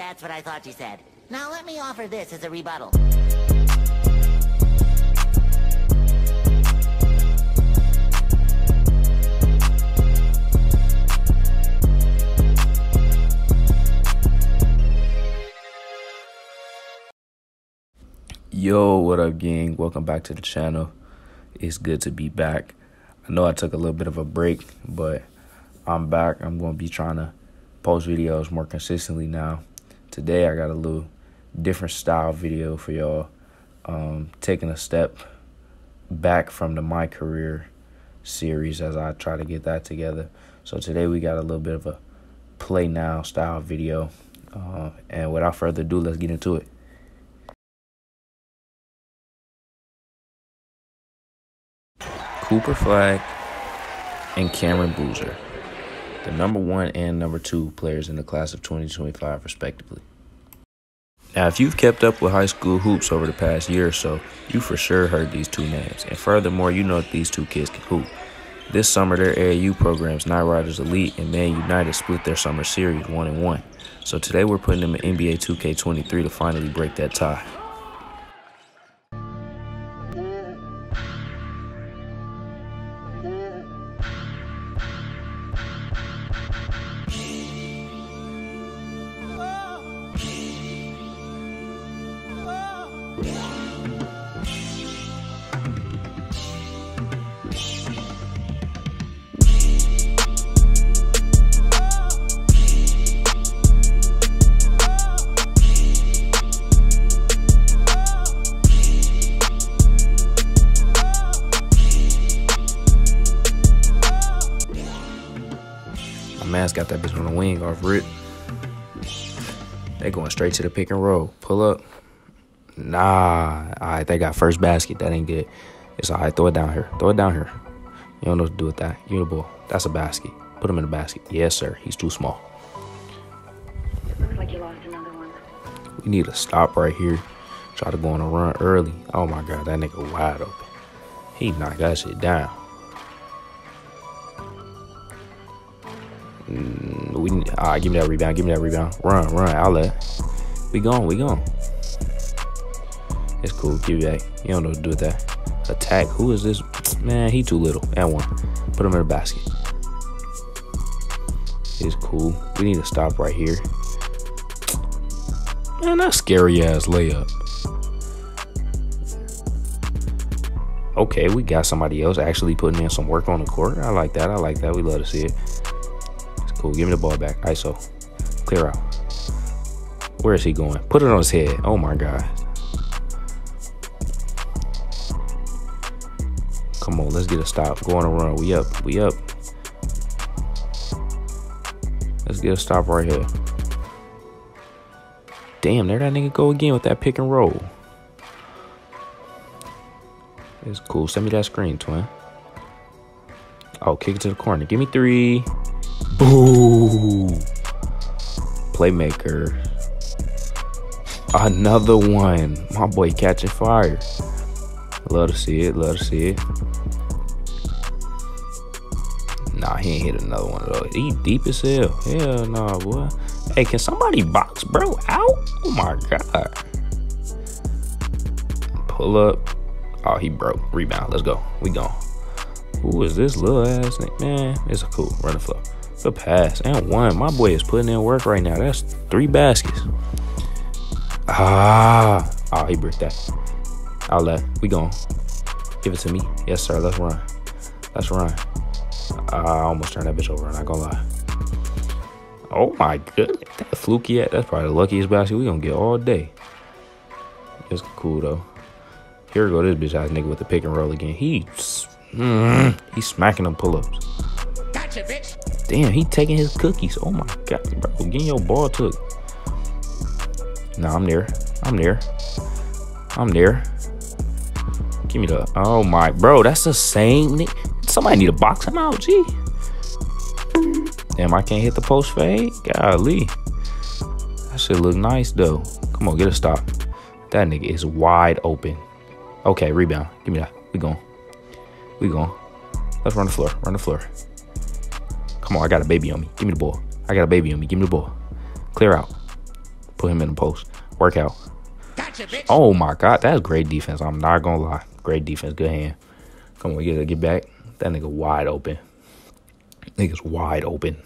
That's what I thought you said. Now let me offer this as a rebuttal. Yo, what up, gang? Welcome back to the channel. It's good to be back. I know I took a little bit of a break, but I'm back. I'm going to be trying to post videos more consistently now. Today I got a little different style video for y'all, taking a step back from the My Career series as I try to get that together. So today we got a little bit of a play now style video, and without further ado, let's get into it. Cooper Flagg and Cameron Boozer, the number 1 and number 2 players in the class of 2025, respectively. Now, if you've kept up with high school hoops over the past year or so, you for sure heard these two names. And furthermore, you know that these two kids can hoop. This summer, their AAU programs, Nightrydas Elite and Maine United, split their summer series 1-1. So today, we're putting them in NBA 2K23 to finally break that tie. Man's got that bitch on the wing off rip. They going straight to the pick and roll. Pull up. Nah. Alright, they got first basket. That ain't good. It's alright. Throw it down here. Throw it down here. You don't know what to do with that. You the ball. That's a basket. Put him in the basket. Yes, sir. He's too small. It looks like you lost another one. We need to stop right here. Try to go on a run early. Oh my god, that nigga wide open. He knocked that shit down. Alright, give me that rebound. Give me that rebound. Run, run. Outlet. We gone. We gone. It's cool. Give me that. You don't know what to do with that. Attack. Who is this? Man, he too little. And one. Put him in the basket. It's cool. We need to stop right here. Man, that scary ass layup. Okay, we got somebody else actually putting in some work on the court. I like that. I like that. We love to see it. Cool, give me the ball back. ISO. Clear out. Where is he going? Put it on his head. Oh my god. Come on, let's get a stop. Go on a run. We up. We up. Let's get a stop right here. Damn, there that nigga go again with that pick and roll. It's cool. Send me that screen, twin. Oh, kick it to the corner. Give me 3. Boom! Playmaker. Another one. My boy catching fire. Love to see it. Love to see it. Nah, he ain't hit another one at all. He deep as hell. Hell nah, boy. Hey, can somebody box bro out? Oh my god. Pull up. Oh, he broke. Rebound. Let's go. We gone. Who is this little ass nigga? Man, it's a cool. Run the flow. Good pass. And one. My boy is putting in work right now. That's 3 baskets. Ah. Oh, he bricked that. I'll let. We gone. Give it to me. Yes, sir. Let's run. Let's run. I almost turned that bitch over. I'm not gonna lie. Oh, my goodness. That fluky ass. That's probably the luckiest basket we gonna get all day. It's cool, though. Here we go. This bitch ass nigga with the pick and roll again. He's smacking them pull-ups. Gotcha, bitch. Damn, he taking his cookies. Oh my god, bro. Getting your ball took. Nah, I'm there. I'm there. I'm there. Give me the. Oh my, bro. That's the same. Somebody need to box him out. Gee. Damn, I can't hit the post fade. Golly. That shit look nice though. Come on, get a stop. That nigga is wide open. Okay, rebound. Give me that. We going. We going. Let's run the floor. Run the floor. Come on, I got a baby on me. Give me the ball. I got a baby on me. Give me the ball. Clear out. Put him in the post. Workout. Gotcha, bitch. Oh my god, that's great defense. I'm not gonna lie. Great defense. Good hand. Come on, get back. That nigga wide open. Nigga's wide open.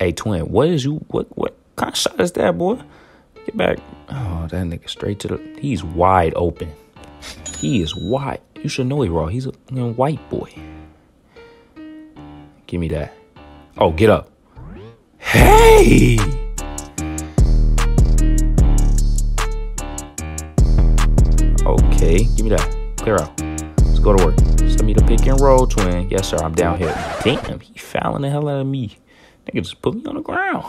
Hey twin, what is you what kind of shot is that, boy? Get back. Oh, that nigga straight to the he's wide open. He is wide. You should know he raw. He's a white boy. Give me that. Oh, get up. Hey! Okay, give me that. Clear out. Let's go to work. Send me the pick and roll, twin. Yes, sir, I'm down here. Damn, he fouling the hell out of me. Nigga just put me on the ground.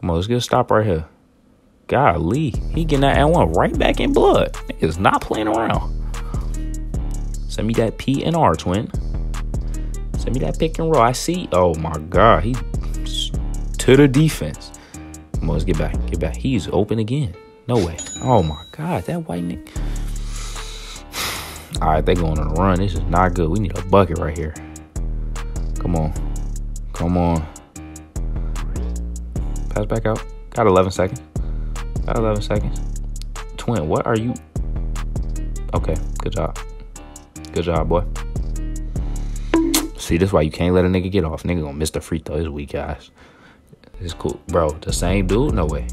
Come on, let's get a stop right here. Golly, he getting that L1 right back in blood. Nigga's not playing around. Send me that P and R, twin. Send me that pick and roll. I see. Oh, my God. He's to the defense. Come on, let's get back. Get back. He's open again. No way. Oh, my God. That white nigga. All right, they're going on a run. This is not good. We need a bucket right here. Come on. Come on. Pass back out. Got 11 seconds. Got 11 seconds. Twin, what are you? Okay, good job. Good job, boy. See, this why you can't let a nigga get off. Nigga gonna miss the free throw. It's weak, guys. It's cool. Bro, the same dude? No way.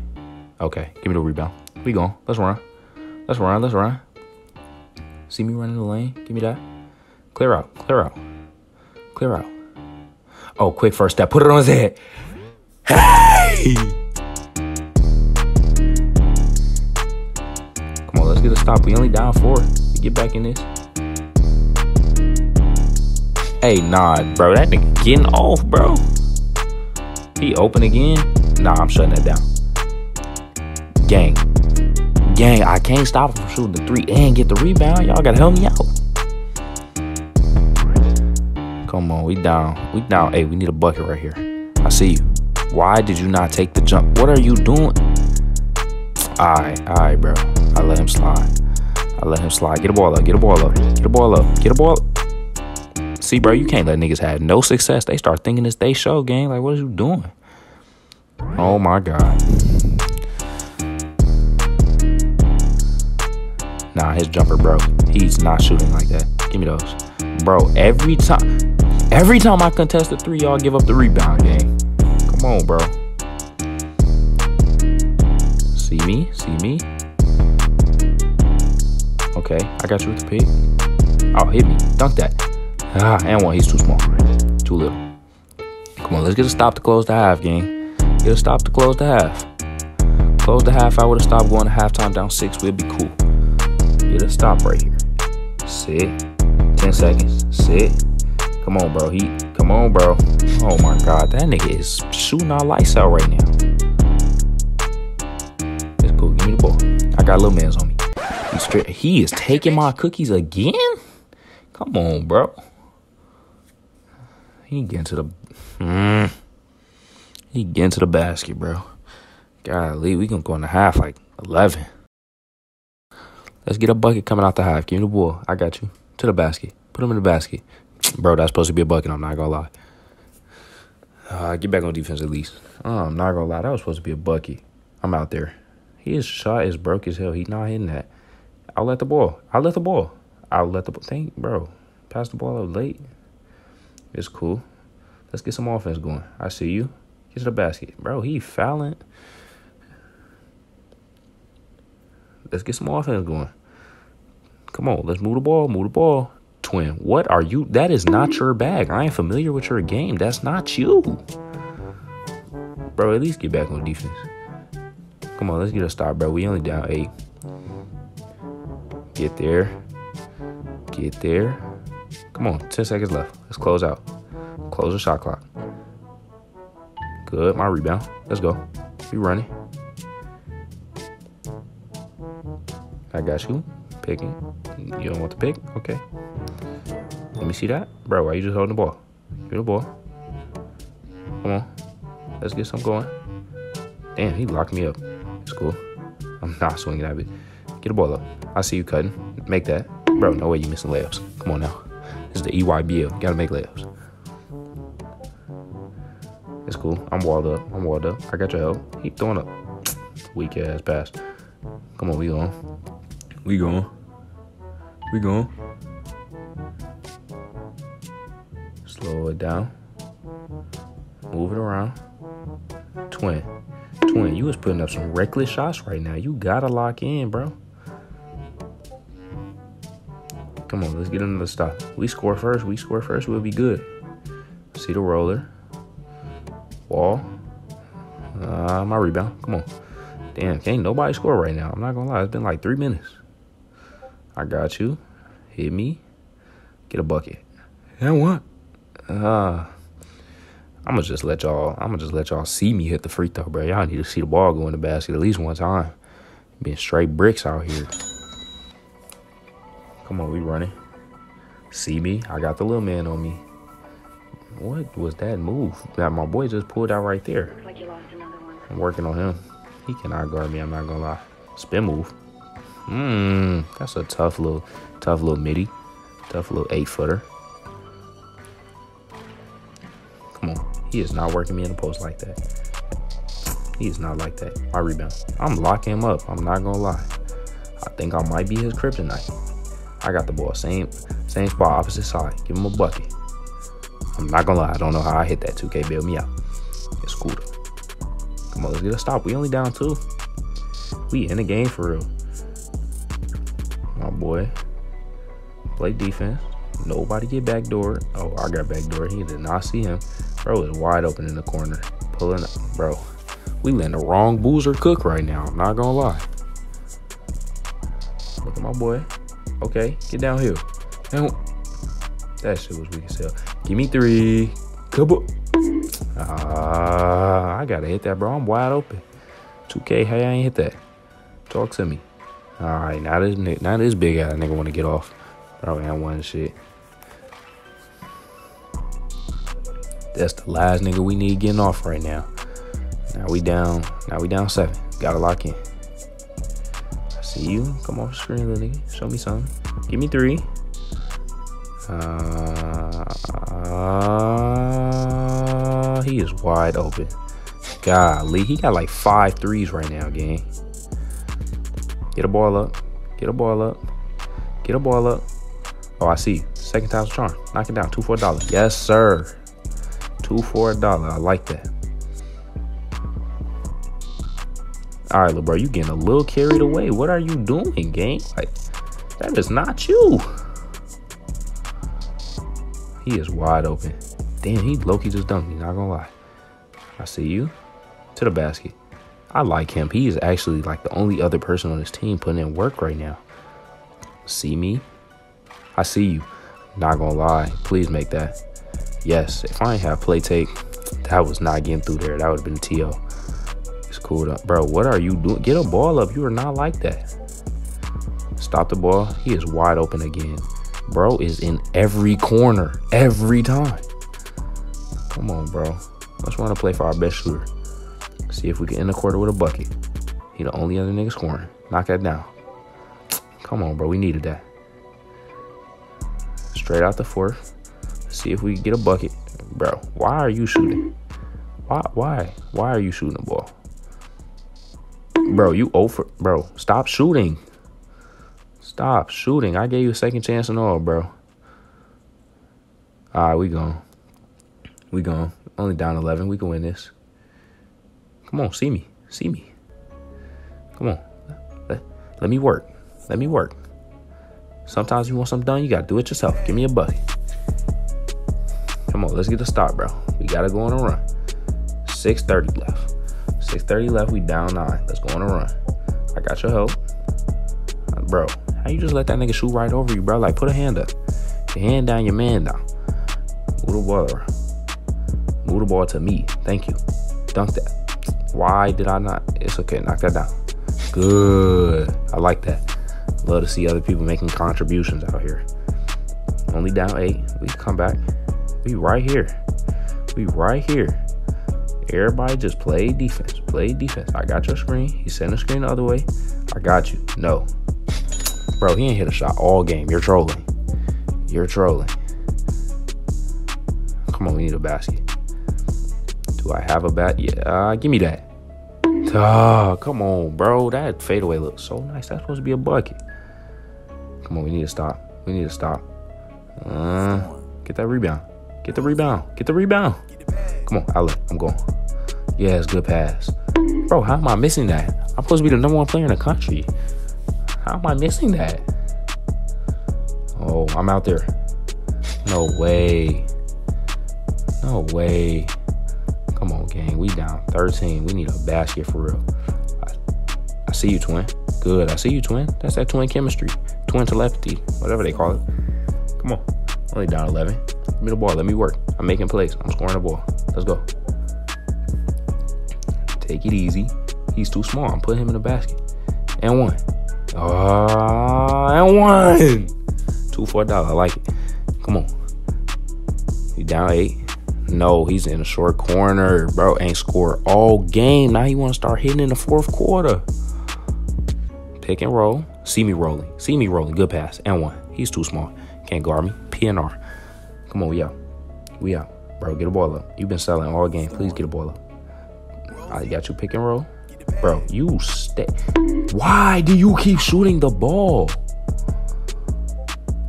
Okay, give me the rebound. We going. Let's run. Let's run. Let's run. See me running the lane? Give me that. Clear out. Clear out. Clear out. Oh, quick first step. Put it on his head. Hey! Come on, let's get a stop. We only down 4. We get back in this. Hey, nah, bro. That nigga getting off, bro. He open again? Nah, I'm shutting that down. Gang. Gang, I can't stop him from shooting the 3 and get the rebound. Y'all gotta help me out. Come on, we down. We down. Hey, we need a bucket right here. I see you. Why did you not take the jump? What are you doing? All right, bro. I let him slide. I let him slide. Get a ball up. Get a ball up. Get a ball up. Get a ball up. See, bro, you can't let niggas have no success. They start thinking it's they show, gang. Like, what are you doing? Oh, my God. Nah, his jumper, bro. He's not shooting like that. Give me those. Bro, every time I contest the 3, y'all give up the rebound, gang. Come on, bro. See me? See me? Okay, I got you with the pick. Oh, hit me. Dunk that. Ah, and one. He's too small. Too little. Come on, let's get a stop to close the half, gang. Get a stop to close the half. Close the half. I would have stopped going to halftime down 6. We'll be cool. Get a stop right here. Sit. 10 seconds. Sit. Come on, bro. Come on, bro. Oh, my God. That nigga is shooting our lights out right now. It's cool. Give me the ball. I got little man's on me. He is taking my cookies again? Come on, bro. He getting to the basket, bro. Golly, we gonna go in the half like 11. Let's get a bucket coming out the half. Give me the ball. I got you. To the basket. Put him in the basket. Bro, that's supposed to be a bucket. I'm not gonna lie. Get back on defense at least. I'm not gonna lie. That was supposed to be a bucket. I'm out there. His shot is broke as hell. He's not hitting that. I'll let the ball. I'll let the ball. I'll let the ball. Think, bro. Pass the ball up late. It's cool. Let's get some offense going. I see you. Get to the basket. Bro, he fouling. Let's get some offense going. Come on. Let's move the ball. Move the ball. Twin, what are you? That is not your bag. I ain't familiar with your game. That's not you. Bro, at least get back on defense. Come on. Let's get a start, bro. We only down 8. Get there. Get there. Come on, 10 seconds left. Let's close out. Close the shot clock. Good, my rebound. Let's go. We running. I got you. Picking. You don't want the pick? Okay. Let me see that. Bro, why you just holding the ball? Give me the ball. Come on. Let's get some going. Damn, he locked me up. It's cool. I'm not swinging that bit. Get the ball up. I see you cutting. Make that. Bro, no way you missing layups. Come on now. This is the EYBL. Gotta make layups. It's cool. cool. I'm walled up. I got your help. He throwing up. Weak ass pass. Come on, we going. Slow it down. Move it around. Twin, you was putting up some reckless shots right now. You gotta lock in, bro. Come on, let's get another stop. We score first, we'll be good. See the roller. Wall. My rebound. Come on. Damn, can't nobody score right now. I'm not gonna lie. It's been like 3 minutes. I got you. Hit me. Get a bucket. And what? I'ma just let y'all see me hit the free throw, bro. Y'all need to see the ball go in the basket at least one time. Being straight bricks out here. Come on, we running. See me? I got the little man on me. What was that move? That my boy just pulled out right there. Looks like you lost another one. I'm working on him. He cannot guard me, I'm not gonna lie. Spin move. That's a tough little midi. Tough little 8-footer. Come on. He is not working me in the post like that. He is not like that. My rebound. I'm locking him up. I'm not gonna lie. I think I might be his kryptonite. I got the ball. Same spot, opposite side. Give him a bucket. I'm not gonna lie. I don't know how I hit that. 2K bailed me out. It's cool. Come on, let's get a stop. We only down 2. We in the game for real. My boy. Play defense. Nobody get backdoored. Oh, I got backdoored. He did not see him. Bro is wide open in the corner. Pulling up. Bro, we letting the wrong Boozer cook right now. I'm not gonna lie. Look at my boy. Okay, get down here. That shit was weak as hell. Give me 3. Kaboom. I gotta hit that, bro. I'm wide open. 2K, hey, I ain't hit that. Talk to me. All right, now this big ass nigga want to get off. Bro, and one shit. That's the last nigga we need getting off right now. Now we down 7. Gotta lock in. You come off the screen, little nigga. Show me something. Give me 3. He is wide open. Golly, he got like 5 threes right now, gang. Get a ball up. Oh, I see you. Second time's a charm. Knock it down. 2 for a dollar. Yes, sir. 2 for a dollar. I like that. All right, little bro, you getting a little carried away. What are you doing, gang? Like, that is not you. He is wide open. Damn, he low-key just dunked me, not gonna lie. I see you. To the basket. I like him. He is actually, like, the only other person on this team putting in work right now. See me? I see you. Not gonna lie. Please make that. Yes, if I ain't have play take, that was not getting through there. That would have been T.O. Cool, bro. What are you doing? Get a ball up. You are not like that. Stop the ball. He is wide open again. Bro is in every corner every time. Come on, bro. Let's run a play for our best shooter. See if we can end the quarter with a bucket. He the only other nigga scoring. Knock that down. Come on, bro. We needed that. Straight out the 4th. See if we can get a bucket, bro. Why are you shooting? Why are you shooting the ball? Bro, you over. Bro, stop shooting. Stop shooting. I gave you a second chance and all, bro. All right, we gone. Only down 11. We can win this. Come on, see me. Come on. Let me work. Sometimes you want something done, you got to do it yourself. Give me a bucket. Come on, let's get the stop, bro. We got to go on a run. 6:30 left. 6:30 left. We down 9. Let's go on a run. I got your help. Bro, how you just let that nigga shoot right over you, bro? Like, put a hand up. Your hand down, your man down. Move the ball around. Move the ball to me. Thank you. Dunk that. Why did I not? It's okay. Knock that down. Good. I like that. Love to see other people making contributions out here. Only down 8. We come back. We right here. Everybody just play defense. I got your screen. He's sending the screen the other way. I got you. No. Bro, he ain't hit a shot all game. You're trolling. Come on, we need a basket. Do I have a bat? Yeah, give me that. Oh, come on, bro. That fadeaway looks so nice. That's supposed to be a bucket. Come on, we need to stop. We need to stop. Get that rebound. Get the rebound. Get the rebound. Come on, outlet. I'm going. Yes, good pass. Bro, how am I missing that? I'm supposed to be the number one player in the country. How am I missing that? Oh, I'm out there. No way. No way. Come on, gang. We down 13. We need a basket for real. I see you, twin. Good. I see you, twin. That's that twin chemistry. Twin telepathy. Whatever they call it. Come on. Only down 11. Give me the ball. Let me work. I'm making plays. I'm scoring the ball. Let's go. Take it easy. He's too small. I'm putting him in the basket. And one. And one. 2 for $1. I like it. Come on. He down 8. No, he's in a short corner, bro. Ain't scored all game. Now you want to start hitting in the fourth quarter. Pick and roll. See me rolling. See me rolling. Good pass. And one. He's too small. Can't guard me. PNR. Come on, we out. We out. Bro, get a ball up. You've been selling all game. Please get a ball up. I got you pick and roll. Bro, you stay. Why do you keep shooting the ball?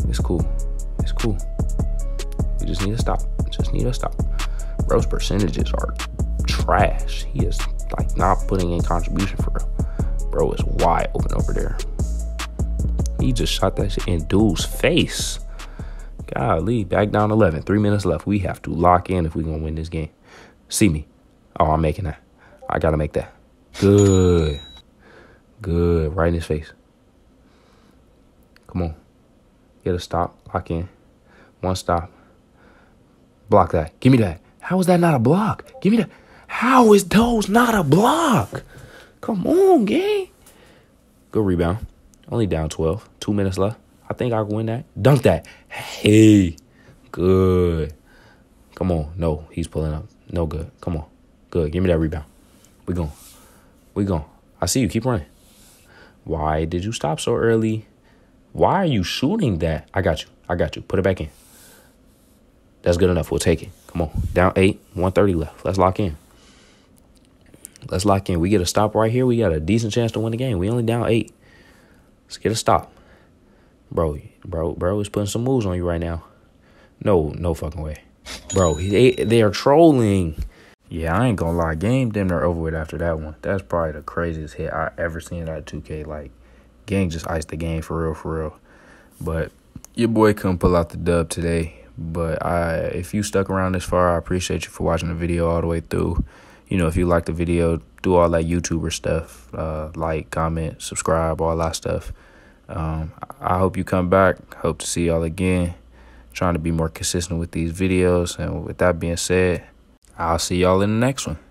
It's cool. It's cool. You just need to stop. Just need to stop. Bro's percentages are trash. He is like not putting in contribution for real. Bro is wide open over there. He just shot that shit in dude's face. Golly, back down 11. 3 minutes left. We have to lock in if we're gonna win this game. See me. Oh, I'm making that. I gotta make that. Good. Good. Right in his face. Come on. Get a stop. Lock in. One stop. Block that. Give me that. How is that not a block? Give me that. How is those not a block? Come on, gang. Good rebound. Only down 12. 2 minutes left. I think I can win that. Dunk that. Hey. Good. Come on. No, he's pulling up. No good. Come on. Good. Give me that rebound. We gone. We gone. I see you. Keep running. Why did you stop so early? Why are you shooting that? I got you. I got you. Put it back in. That's good enough. We'll take it. Come on. Down 8. 1:30 left. Let's lock in. Let's lock in. We get a stop right here. We got a decent chance to win the game. We only down 8. Let's get a stop. Bro is putting some moves on you right now. No, no fucking way. Bro, they are trolling. Yeah, I ain't gonna lie. Game damn near over with after that one. That's probably the craziest hit I ever seen out of 2K. Like, gang just iced the game for real, for real. But your boy couldn't pull out the dub today. But if you stuck around this far, I appreciate you for watching the video all the way through. You know, if you like the video, do all that YouTuber stuff. Like, comment, subscribe, all that stuff. I hope you come back. Hope to see y'all again. Trying to be more consistent with these videos. And with that being said, I'll see y'all in the next one.